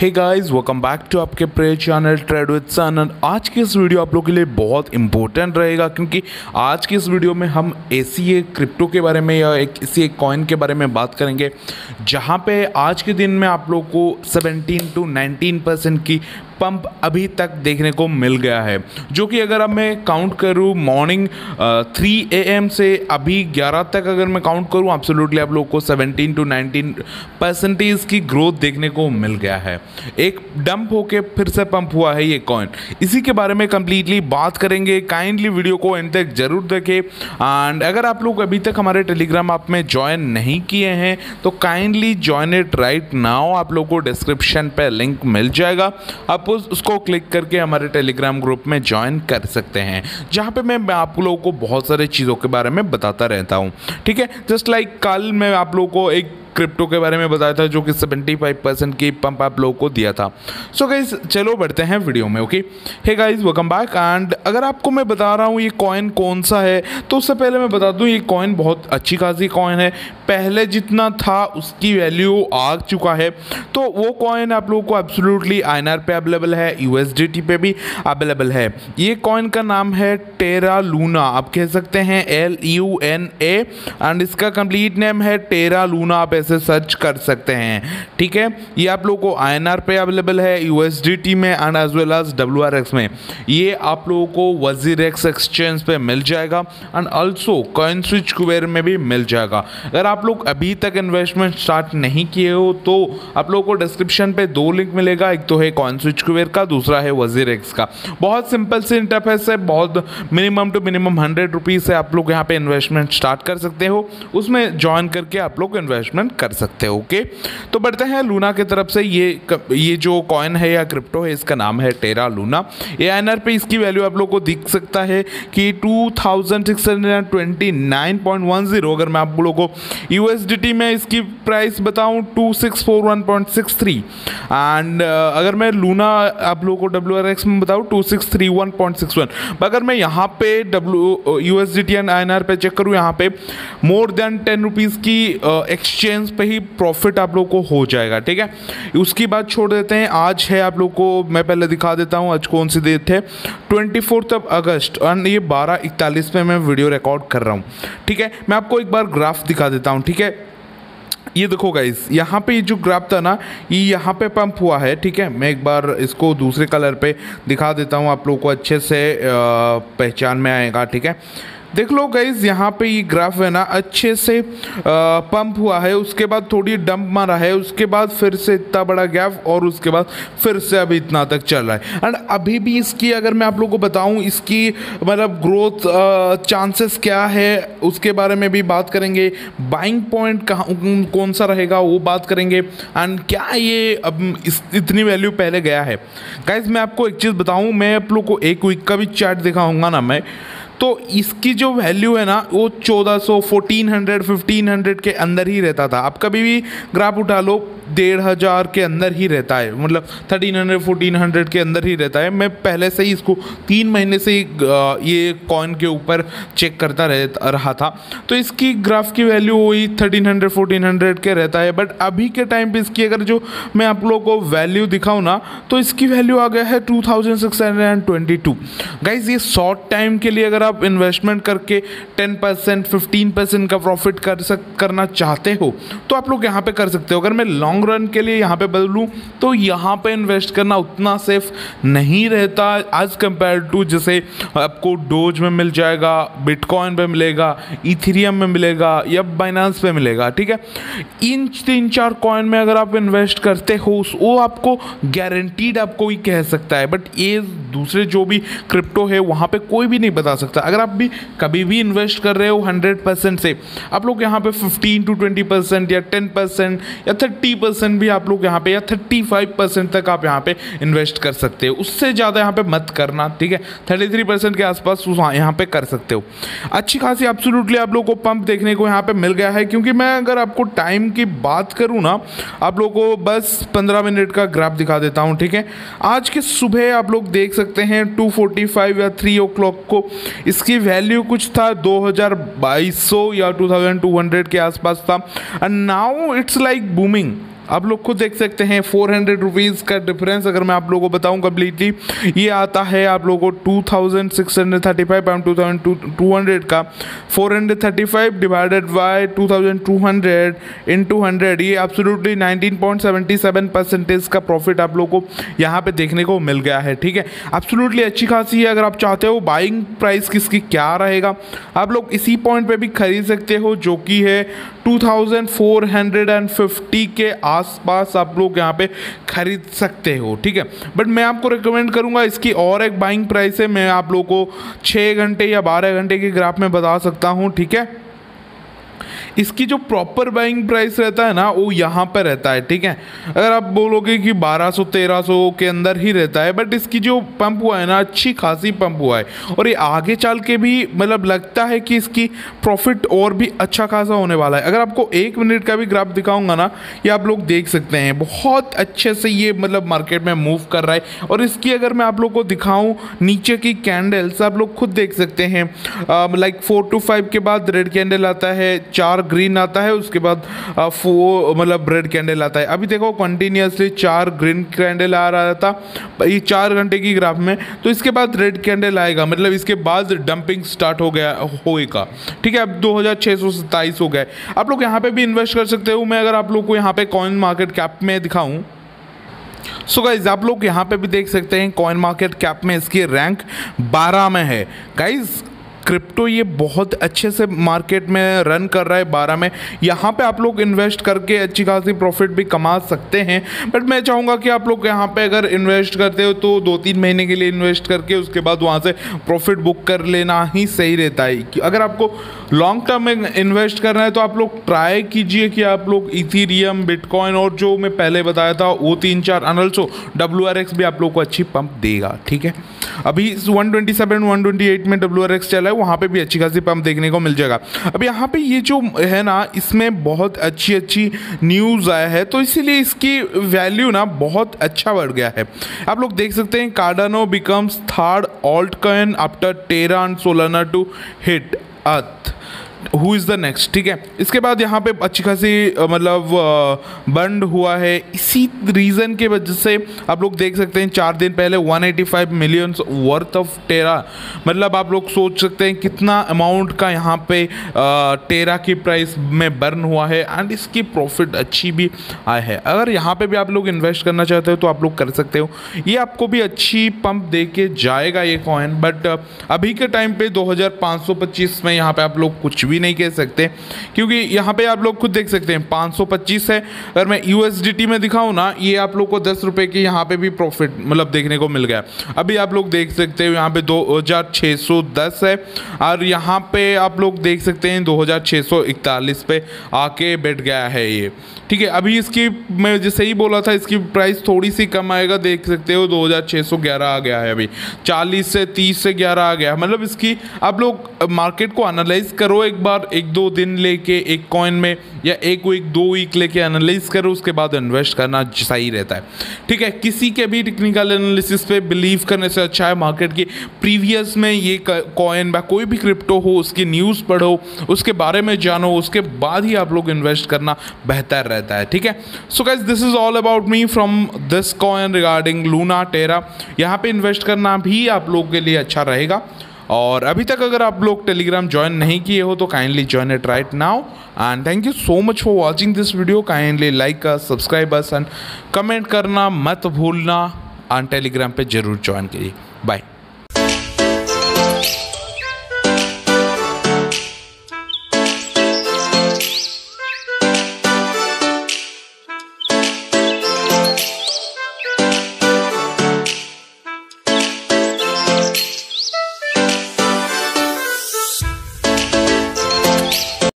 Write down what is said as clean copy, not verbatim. Hey guys welcome back to आपके प्रे channel trade with sun. आज की इस वीडियो आप लोगों के लिए बहुत इंपॉर्टेंट रहेगा क्योंकि आज की इस वीडियो में हम ऐसी एक क्रिप्टो के बारे में या एक कॉइन के बारे में बात करेंगे जहां पे आज के दिन में आप लोगों को 17 to 19% की पंप अभी तक देखने को मिल गया है, जो कि अगर अब मैं काउंट करूं मॉर्निंग 3 AM से अभी 11 तक अगर मैं काउंट करूं एब्सोल्युटली आप लोगों को 17 to 19% की ग्रोथ देखने को मिल गया है। एक डंप होके फिर से पंप हुआ है ये कॉइन, इसी के बारे में कंप्लीटली बात करेंगे। काइंडली वीडियो को एंड तक जरूर देखें एंड अगर आप लोग अभी तक हमारे टेलीग्राम ऐप में ज्वाइन नहीं किए हैं तो kindly join it right now. आप लोग को डिस्क्रिप्शन पर लिंक मिल जाएगा, आप उसको क्लिक करके हमारे टेलीग्राम ग्रुप में ज्वाइन कर सकते हैं जहां पे मैं आप लोगों को बहुत सारे चीज़ों के बारे में बताता रहता हूं। ठीक है, जस्ट लाइक कल मैं आप लोगों को एक क्रिप्टो के बारे में बताया था जो कि 75% की पंप आप लोगों को दिया था। सो गाइज चलो बढ़ते हैं वीडियो में। Okay hey guys welcome back. And अगर आपको मैं बता रहा हूँ ये कॉइन कौन सा है तो उससे पहले मैं बता दूँ ये कॉइन बहुत अच्छी खासी कॉइन है। पहले जितना था उसकी वैल्यू आ चुका है, तो वो कॉइन आप लोगों को एब्सोल्युटली INR पे अवेलेबल है, USDT पे भी अवेलेबल है। ये कॉइन का नाम है टेरा लूना, आप कह सकते हैं LUNA एंड इसका कंप्लीट नेम है टेरा लूना, आप से सर्च कर सकते हैं। ठीक है, ये आप लोगों को INR पे अवेलेबल है, USDT में and as well as WRX में। ये आप लोगों को WazirX एक्सचेंज पे मिल जाएगा एंड ऑल्सो CoinSwitch कुबेर में भी मिल जाएगा। अगर आप लोग अभी तक इन्वेस्टमेंट स्टार्ट नहीं किए हो तो आप लोगों को डिस्क्रिप्शन पे दो लिंक मिलेगा, एक तो है CoinSwitch कुबेर का, दूसरा है WazirX का। बहुत सिंपल से इंटरफेस है, बहुत मिनिमम टू मिनिमम 100 रुपीज़ है, आप लोग यहाँ पे इन्वेस्टमेंट स्टार्ट कर सकते हो, उसमें ज्वाइन करके आप लोग इन्वेस्टमेंट कर सकते हो। ओके तो बढ़ते हैं लूना की तरफ से। ये जो कॉइन है या क्रिप्टो है इसका नाम है टेरा लूना। INR पे इसकी वैल्यू आप लोग को दिख सकता है कि 2629.10। अगर मैं आप लोगों को USDT में इसकी प्राइस बताऊं 2641.63 एंड अगर मैं लूना आप लोगों को WRX में बताऊं 2631.61। अगर मैं यहाँ पे USDT एंड INR पे चेक करूँ यहाँ पे मोर देन 10 रुपीज़ की एक्सचेंज पे ही प्रॉफिट आप लोग को हो जाएगा। ठीक है, उसकी बात छोड़ देते हैं। आज है आप लोग को मैं पहले दिखा देता हूं आज कौन सी डेट है, 24 अगस्त और ये 12:41 में मैं वीडियो रिकॉर्ड कर रहा हूं। ठीक है, मैं आपको एक बार ग्राफ दिखा देता हूं। ठीक है, ये देखो गाइस, यहाँ पे जो ग्राफ था ना ये यहाँ पे पंप हुआ है। ठीक है, मैं एक बार इसको दूसरे कलर पे दिखा देता हूँ, आप लोग को अच्छे से पहचान में आएगा। ठीक है, देख लो गाइज यहाँ पे ये ग्राफ है ना अच्छे से पंप हुआ है, उसके बाद थोड़ी डंप मारा है, उसके बाद फिर से इतना बड़ा गैप और उसके बाद फिर से अभी इतना तक चल रहा है। एंड अभी भी इसकी अगर मैं आप लोग को बताऊं इसकी मतलब ग्रोथ चांसेस क्या है उसके बारे में भी बात करेंगे। बाइंग पॉइंट कहाँ कौन सा रहेगा वो बात करेंगे एंड क्या ये अब इतनी वैल्यू पहले गया है। गाइज मैं आपको एक चीज़ बताऊँ, मैं आप लोग को एक वीक का भी चार्ट दिखाऊँगा ना मैं, तो इसकी जो वैल्यू है ना वो 1400 1400 1500 के अंदर ही रहता था। आप कभी भी ग्राफ उठा लो 1500 के अंदर ही रहता है, मतलब 1300 1400 के अंदर ही रहता है। मैं पहले से ही इसको 3 महीने से ये कॉइन के ऊपर चेक करता रहा था, तो इसकी ग्राफ की वैल्यू वही 1300 1400 के रहता है। बट अभी के टाइम पे इसकी अगर जो मैं आप लोग को वैल्यू दिखाऊँ ना तो इसकी वैल्यू आ गया है 2622। गाइज ये शॉर्ट टाइम के लिए अगर आप इन्वेस्टमेंट करके 10% 15% का प्रॉफिट करना चाहते हो तो आप लोग यहाँ पे कर सकते हो। अगर मैं लॉन्ग रन के लिए यहाँ पे बदलूँ तो यहाँ पे इन्वेस्ट करना उतना सेफ नहीं रहता एज कंपेयर टू जैसे आपको डोज में मिल जाएगा, बिटकॉइन पे मिलेगा, इथेरियम में मिलेगा या बाइनांस पे मिलेगा। ठीक है, इन 3-4 कॉइन में अगर आप इन्वेस्ट करते हो वो आपको गारंटीड आपको ही कह सकता है, बट ये दूसरे जो भी क्रिप्टो है वहाँ पर कोई भी नहीं बता सकता। अगर आप भी कभी भी इन्वेस्ट कर रहे हो 100% से आप लोग यहाँ पे 15 to 20% या 10% या 30% भी आप लोग यहाँ पे या 35% तक आप यहाँ पे इन्वेस्ट कर सकते हो। उससे ज़्यादा यहाँ पे मत करना। ठीक है, 33% के आसपास यहाँ पे कर सकते हो। अच्छी खासी एब्सोल्युटली आप लोग को पंप देखने को यहाँ पे मिल गया है, क्योंकि मैं अगर आपको टाइम की बात करूँ ना आप लोग को बस 15 मिनट का ग्राफ दिखा देता हूँ। ठीक है, आज के सुबह आप लोग देख सकते हैं 2:45 या 3 o'clock को इसकी वैल्यू कुछ था 2200 या 2200 के आसपास था and now it's like booming. आप लोग खुद देख सकते हैं 400 रुपीज़ का डिफरेंस। अगर मैं आप लोगों को बताऊं कम्प्लीटली, ये आता है आप लोगों को 2635 एंड 2200 का 435 डिवाइडेड बाय 2200 इंटू 100, ये एब्सोल्युटली 19.77% का प्रॉफिट आप लोगों को यहाँ पे देखने को मिल गया है। ठीक है, एब्सोल्युटली अच्छी खासी है। अगर आप चाहते हो बाइंग प्राइस किसकी क्या रहेगा, आप लोग इसी पॉइंट पे भी खरीद सकते हो जो कि है 2450 के आसपास आप लोग यहाँ पे खरीद सकते हो। ठीक है, बट मैं आपको रिकमेंड करूँगा, इसकी और एक बाइंग प्राइस है, मैं आप लोगों को 6 घंटे या 12 घंटे के ग्राफ में बता सकता हूँ। ठीक है, इसकी जो प्रॉपर बाइंग प्राइस रहता है ना, वो यहाँ पर रहता है। ठीक है, अगर आप बोलोगे कि 1200-1300 के अंदर ही रहता है, बट इसकी जो पंप हुआ है ना, अच्छी खासी पंप हुआ है, और ये आगे चल के भी मतलब लगता है कि इसकी प्रॉफिट और भी अच्छा खासा होने वाला है। अगर आपको 1 मिनट का भी ग्राफ दिखाऊंगा ना, ये आप लोग देख सकते हैं, बहुत अच्छे से ये मतलब मार्केट में मूव कर रहा है। और इसकी अगर मैं आप लोग को दिखाऊँ नीचे की कैंडल्स, आप लोग खुद देख सकते हैं, लाइक 4 to 5 के बाद रेड कैंडल आता है, 4 ग्रीन आता है, उसके बाद 4 मतलब रेड कैंडल आता है। अभी देखो कंटिन्यूसली 4 ग्रीन कैंडल आ रहा था ये 4 घंटे की ग्राफ में, तो इसके बाद रेड कैंडल आएगा, मतलब इसके बाद डंपिंग स्टार्ट हो गया होएगा। ठीक है, अब 2627 हो गए। आप लोग यहाँ पे भी इन्वेस्ट कर सकते हो। मैं अगर आप लोग को यहाँ पे कॉइन मार्केट कैप में दिखाऊँ, सो गाइज आप लोग यहाँ पे भी देख सकते हैं, कॉइन मार्केट कैप में इसकी रैंक 12 में है। गाइज क्रिप्टो ये बहुत अच्छे से मार्केट में रन कर रहा है 12 में, यहाँ पे आप लोग इन्वेस्ट करके अच्छी खासी प्रॉफिट भी कमा सकते हैं। बट मैं चाहूँगा कि आप लोग यहाँ पे अगर इन्वेस्ट करते हो तो 2-3 महीने के लिए इन्वेस्ट करके उसके बाद वहाँ से प्रॉफिट बुक कर लेना ही सही रहता है। अगर आपको लॉन्ग टर्म में इन्वेस्ट करना है तो आप लोग ट्राई कीजिए कि आप लोग इथीरियम, बिटकॉइन और जो मैं पहले बताया था वो 3-4 अनल्सो WRX भी आप लोग को अच्छी पंप देगा। ठीक है, अभी 127-128 में WRX चला है, वहाँ पे भी अच्छी खासी पंप देखने को मिल जाएगा। अब यहाँ पे ये जो है ना, इसमें बहुत अच्छी न्यूज़ आया है, तो इसीलिए इसकी वैल्यू ना बहुत अच्छा बढ़ गया है। आप लोग देख सकते हैं, Cardano becomes third alt coin after Terra and Solana to hit earth, who is the next. ठीक है, इसके बाद यहाँ पे अच्छी खासी मतलब बंद हुआ है। इसी रीज़न के वजह से आप लोग देख सकते हैं 4 दिन पहले 185 मिलियन वर्थ ऑफ टेरा, मतलब आप लोग सोच सकते हैं कितना अमाउंट का यहाँ पे टेरा की प्राइस में बर्न हुआ है, एंड इसकी प्रॉफिट अच्छी भी आया है। अगर यहाँ पे भी आप लोग इन्वेस्ट करना चाहते हो तो आप लोग कर सकते हो, ये आपको भी अच्छी पंप दे के जाएगा ये कॉइन। बट अभी के टाइम पर 2525 में यहाँ पर आप लोग कुछ भी नहीं कह सकते, क्योंकि यहाँ पे आप लोग खुद देख सकते हैं 525 है। अगर मैं USDT में दिखाऊं ना, ये आप लोग को 10 रुपए की यहाँ पे भी प्रॉफिट मतलब देखने को मिल गया। अभी आप लोग देख सकते हो यहाँ पे 2610 है, और यहाँ पे आप लोग देख सकते हैं 2641 पे आके बैठ गया है ये। ठीक है, अभी इसकी मैं जैसे ही बोला था, इसकी प्राइस थोड़ी सी कम आएगा, देख सकते हो 2611 आ गया है, अभी 40 से 30 से 11 आ गया। मतलब इसकी आप लोग मार्केट को एनालाइज करो एक बार, 1-2 दिन लेके एक कॉइन में, या 1 वीक 2 वीक लेके एनालाइज करो, उसके बाद इन्वेस्ट करना सही रहता है। ठीक है, किसी के भी टेक्निकल एनालिसिस पे बिलीव करने से अच्छा है मार्केट की प्रीवियस में ये कॉइन या कोई भी क्रिप्टो हो, उसकी न्यूज़ पढ़ो, उसके बारे में जानो, उसके बाद ही आप लोग इन्वेस्ट करना बेहतर रहता है। ठीक है, so guys this is all about me from this coin regarding Luna Terra. यहाँ पर इन्वेस्ट करना भी आप लोग के लिए अच्छा रहेगा। और अभी तक अगर आप लोग टेलीग्राम ज्वाइन नहीं किए हो तो kindly join it right now, and thank you so much for watching this video. Kindly like us, subscribe us and comment करना मत भूलना, एंड टेलीग्राम पे ज़रूर ज्वाइन करिए। बाय।